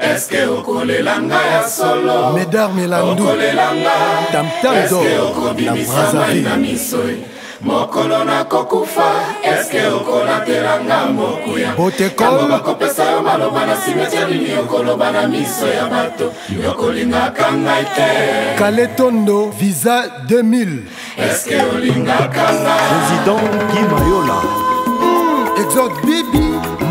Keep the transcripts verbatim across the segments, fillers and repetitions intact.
Est-ce que Okolelanga ya solo? Mesdames et landou, Tamtam d'or, la Brazzaville. Mokolo na kokufa, est-ce que Okola telanga mokuya? Botekol, bakopesa yo maloba na cimetière ni okoloba na miso ya bato. Yokolinga kanga ite. Kaletondo, visa deux mille. Est-ce que Olinga kanga? Président Guimayola. Exode Bibi,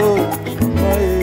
oh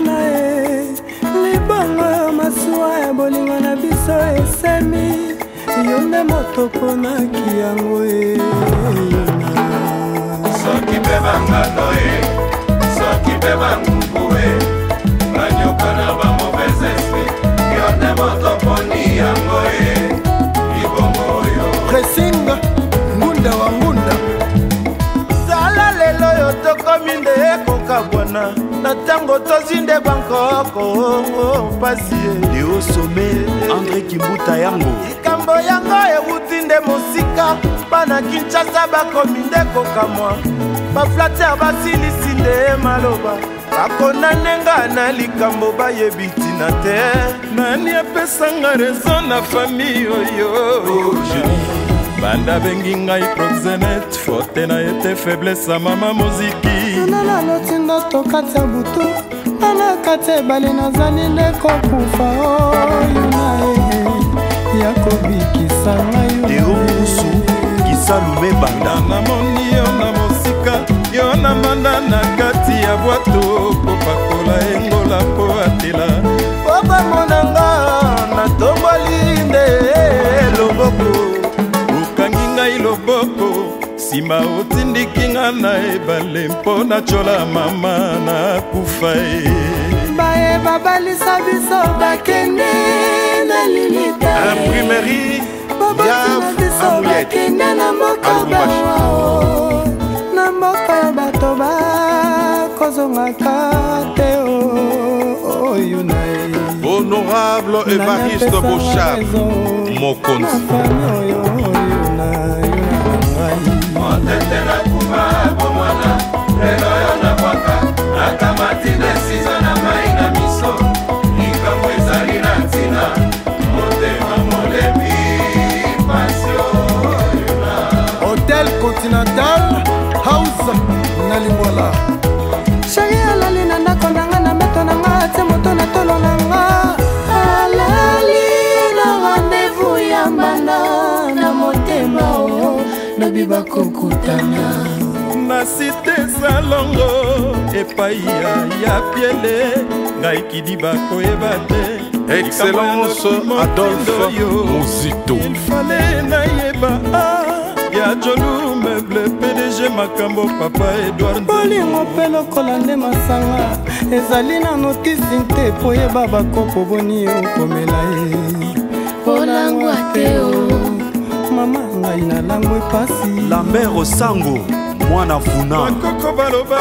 na ye libongo ya masuwa ya bolingo na biso esemi. Yone moto ponaki yangoe soki bebanga noe soki bebangubue manyoka na ba mauvaise esprit yone moto poni yangoe libongo yo presinga ngunda wa ngunda sala lelo yo tokomi nde kokabwana na ntango tozinde bankoko pasie lio sommet André Kimbuta yango yango ewuti nde mosika bana Kinshasa bakomi nde kokamwa baflater basilisi nde maloba bakonane nga na likambo bayebi ntina te nani apesanga rezo na famille oyo banda bengi ngai proxénète fote na ete faiblesse ya mama moziki nanaloti ndoto kati ya butu nana kati ebale nazali nde kokufa oyo naye Yakobi kisanga yo Deo Musu kisalume banda na moni yo na mosika yo na manda na kati ya bwato kopakola engola po atela papa monanga na tomboli nde loboko ukangi ngai loboko sima otindikinga na ebale mpona chola mama na kufa e bae babalisa biso bakende imprimerie yafumbakenda na mokaba na mboka ya bato bakozongaka te oyo na ye honorable Evariste Bochard mokonzi ontete na kuma bomwana lelo yo na bwaka nakamati desizo na mai na miso likambo ezali na ntina Hôtel Continental House Nalimbola Chéri alali na ndako nanga na mbeto nanga ate moto na tolo nanga alali na rendez-vous ya mbanda na motema o na bibakokutana na site salongo epai ya piele ngai kidi bakoyeba te Excellence Adolphe Mozito. Il fallait naïba ya jolu meuble P D G Makambo papa Edouard Bolingo pelo kolande masanga ezali na notice nte poyeba bakoko boni okomela e Polangwa teo mama ngai na langwe pasi Lambert Osango mwana funa bakoko baloba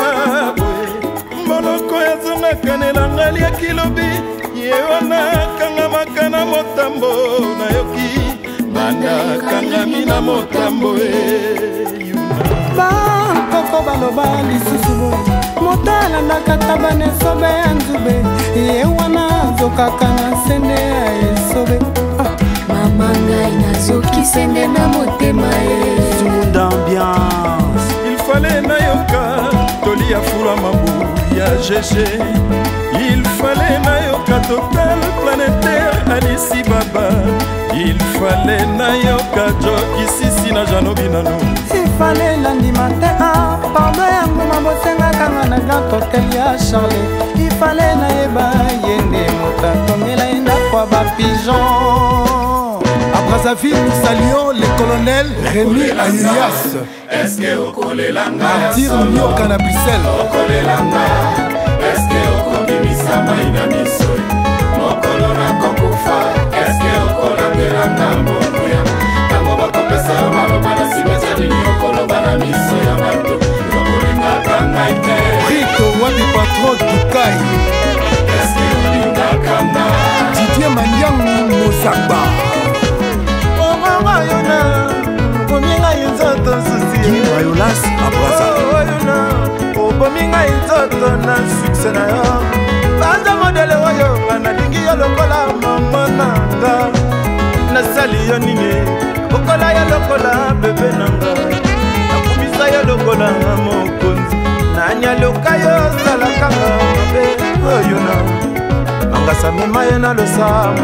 moloko ezonga kanela ngali ya kilobi yewana kanga makana motambo nayoki banda kanga mina motambo e bankoko baloba lisusu motala nakatabane sobe ya nzube yewana zokaka na sende ya esobe mama ngai nazoki sende na motema e sound ambiance il fallait nayoka toli ya fula mabu ya jeje il fallait nayoka total planétaire Alice Baba il fallait nayoka cocktail ya Charlie. Il fallait naïba yende mota comme il n'a pas ba pigeon. Après sa fille, nous saluons le colonel Rémi Ayas. Est-ce que au collé langa partir mio canabisel au collé langa. Est-ce que au collé misama ina misoi mokolo na kokufa. Est-ce que au collé langa mboya tango ba kopesa malo bana sibesa ni okolo bana misoya bato. Rito Wadi Patron Dukai. Est-ce que vous l'avez Didier Maniang Moussaba. Oh maman Yona, Bominga Yuzoto Souci. Guy Rayolas Abraza. Oh Yona, oh Bominga Yuzoto na succès na yo. Baza modèle Wayo, Anadingi Yalokola Mamananga. Nasali Yonine, Okola Yalokola Bebe Nanga. Nakumisa Yalokola Mamokonzi. Nanya loka yo salaka mabe oyona anga samema yena lo samu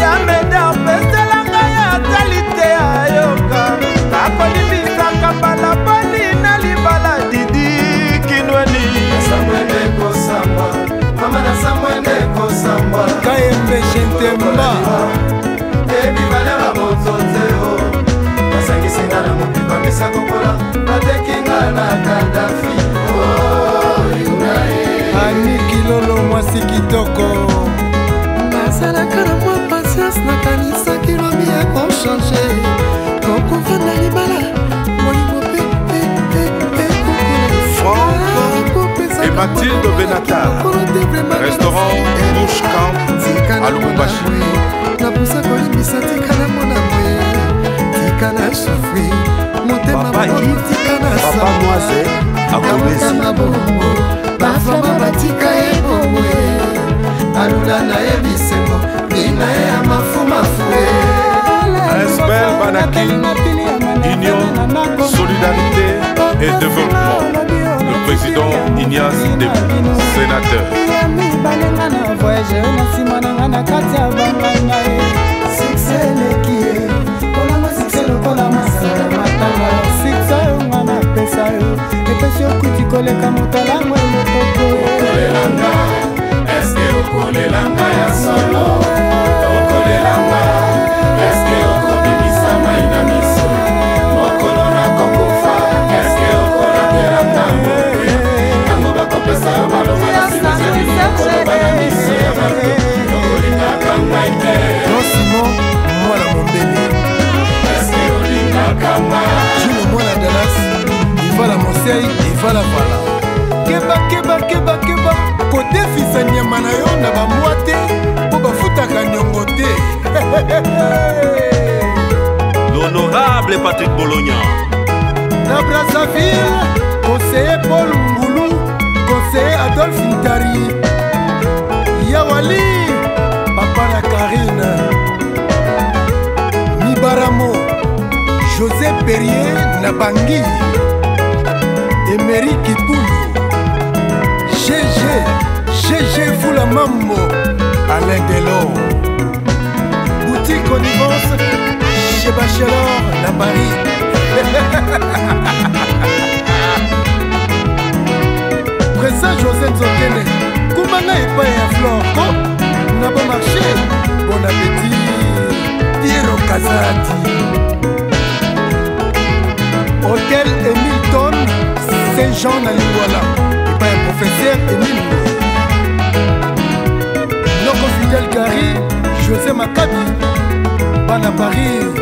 ya meda pesela ngaya talite ayoka akoli bisaka bala bali na libala didi kinwani samene ko samba mama na samene ko samba kae peshente mba ebi bala babotsoteo sangi singana mupi pamisa kokola batekinga na Kadhafi oh yunae ani kilolo mwasi kitoko masala kana mwa patience na kanisa kilomi ya ko changer koko fana libala moni mope eh eh eh Franck et Mathilde Benatar restaurant Bouche Camp à Lubumbashi na busa ko libisa tikana mona mwe kana souffrir monter ma politique kana papa moi c'est à commencer ba fama batika ebongwe alula na ebisengo bina ya mafuma fue respect banaki union solidarité et développement le président Ignace Debou sénateur balenga na voyage na simana na kati ya banganga sixeleki lokola masala matanga siksa mwana pesa yo epesi okuti koleka motala mwene koko okolelanga eske okolelanga ya solo okolelanga eske okobimisa maina miso mokolo na kokufa eske okolelanga ango bakopesa yo malonga na simesaniya koloba na miso ya bato okolelanga maite nosimo mwana mondeni Jules Moana Dallas, il va la Marseille, il va la Vala. Keba keba keba keba, côté fils à Niamanayo na bamouate, pour bafuta kanyongote. L'honorable Patrick Bologna. Na Brazzaville, conseiller Paul Mboulou, conseiller Adolphe Ndari Yawali, papa la Karine. Mibaramo. José Perrier, Nabangi, Emery Kitoulou, G G, G G Foulamambo, Alain Delon, Boutique Connivence, chez Bachelor, la Paris. Présent Joseph Zokele, Koumana et Payaflo, comme n'a pas marché, bon appétit, Piero Casati. Hôtel Hamilton, c'est Jean Naïbouala. Et pas un professeur Emile. Notre fidèle Gary, José Makabi, Bana Paris.